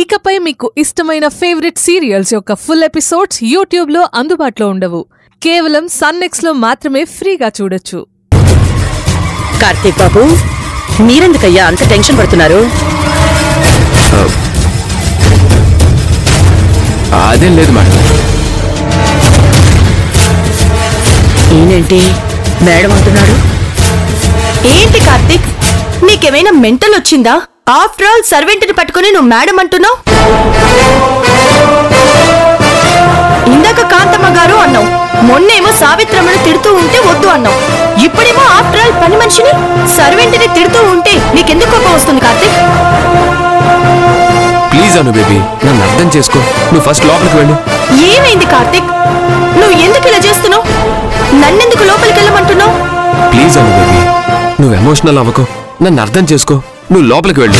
ఇకపై మీకు ఇష్టమైన ఫేవరెట్ సీరియల్స్ యొక్క ఫుల్ ఎపిసోడ్స్ యూట్యూబ్లో అందుబాటులో ఉండవు. కేవలం సన్ నెక్స్ట్ లో మాత్రమే ఫ్రీగా చూడొచ్చు. కార్తీక్ బాబు, మీరెందుకయ్యా అంత టెన్షన్ పడుతున్నారు? అదేం లేదు మేడం. ఏంటి మేడం అంటున్నాడు? ఏంటి కార్తీక్, నీకేమైనా మెంటల్ వచ్చిందా? ఆఫ్టర్ ఆల్ సర్వెంట్ ని పట్టుకుని నువ్వు మేడం అంటున్నావు. ఇందాక కాంతమ్మ గారు అన్నావు, మొన్నేమో సావిత్రమ్మను తిడుతూ ఉంటే వద్దు అన్నావు, ఇప్పుడేమో ఆఫ్టర్ ఆల్ పని మనిషిని సర్వెంట్ ని తిడుతూ ఉంటే నీకెందుకు కోపం వస్తుంది కార్తీక్? ప్లీజ్ అను బేబీ, నన్ను అర్థం చేసుకో. నువ్వు ఫస్ట్ లోపలికి వెళ్ళు. ఏమైంది కార్తీక్, నువ్వు ఎందుకు ఇలా చేస్తున్నావు? నన్నెందుకు లోపలికి వెళ్ళమంటున్నావు? ప్లీజ్ అను బేబీ, నువ్వు ఎమోషనల్ అవ్వకు, నన్ను అర్థం చేసుకో. నువ్వు లోపలికి వెళ్ళు.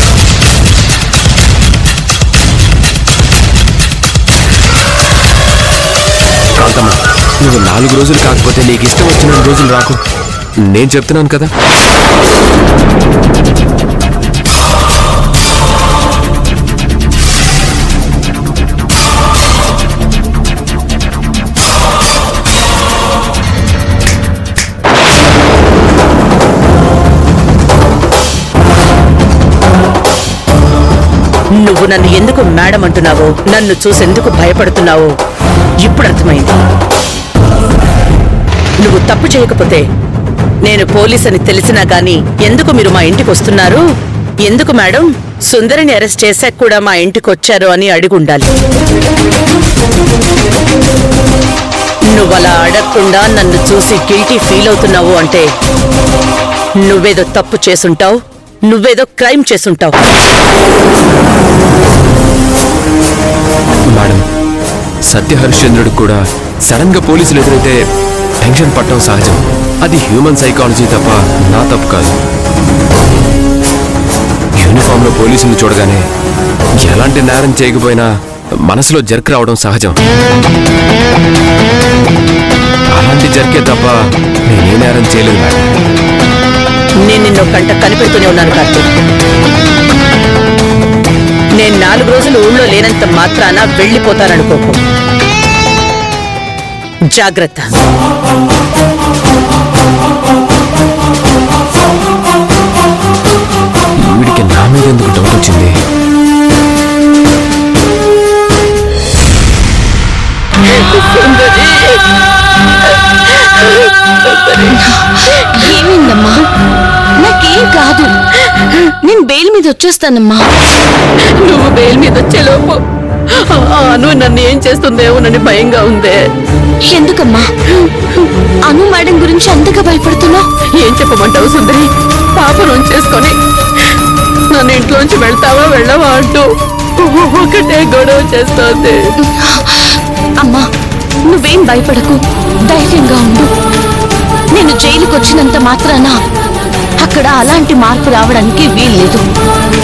కాంతమ్మ, నువ్వు 4 రోజులు కాకపోతే నీకు ఇష్టం వచ్చిన రోజులు రాకు. నేను చెప్తున్నాను కదా. నువ్వు నన్ను ఎందుకు మేడం అంటున్నావో, నన్ను చూసేందుకు భయపడుతున్నావో ఇప్పుడు అర్థమైంది. నువ్వు తప్పు చేయకపోతే నేను పోలీస్ అని తెలిసినా గానీ ఎందుకు మీరు మా ఇంటికి వస్తున్నారు, ఎందుకు మేడం సుందరిని అరెస్ట్ చేశాక కూడా మా ఇంటికి వచ్చారు అని అడిగి ఉండాలి. నువ్వు అలా అడగకుండా నన్ను చూసి గిల్టీ ఫీల్ అవుతున్నావు అంటే నువ్వేదో తప్పు చేసుంటావు, నువ్వేదో క్రైమ్ చేసుంటావు. మేడం, సత్య హరిశ్చంద్రుడు కూడా సడన్ గా పోలీసులు ఎదురైతే టెన్షన్ పట్టడం సహజం. అది హ్యూమన్ సైకాలజీ తప్ప నా తప్పు కాదు. యూనిఫామ్ లో పోలీసులు చూడగానే ఎలాంటి నేరం చేయకపోయినా మనసులో జర్క్ రావడం సహజం. అలాంటి జర్కే తప్ప నేనే నేరం చేయలేదు మేడం. నేను నిన్న కంట కనిపెడుతూనే ఉన్నాను కార్తీక్. నేను 4 రోజులు ఊళ్ళో లేనంత మాత్రాన వెళ్ళిపోతాననుకోకు. జాగ్రత్త. వీడికి నా మీద ఎందుకు డౌట్ వచ్చింది? ఏమైందమ్మా? నాకేం కాదు, నేను బెయిల్ మీద వచ్చేస్తానమ్మా. నువ్వు బెయిల్ మీద వచ్చేలోపు అను నన్ను ఏం చేస్తుందేమోనని భయంగా ఉందే. ఎందుకమ్మా అను మేడం గురించి అంతగా భయపడుతున్నావు? ఏం చెప్పమంటావు సుందరి, పాపను చేసుకొని నన్ను ఇంట్లోంచి వెళ్తావా వెళ్ళవా అంటూ ఒకటే గొడవ చేస్తుంది. అమ్మా నువ్వేం భయపడకు, ధైర్యంగా ఉండు. నేను జైలుకొచ్చినంత మాత్రాన అక్కడ అలాంటి మార్పు రావడానికి వీల్లేదు.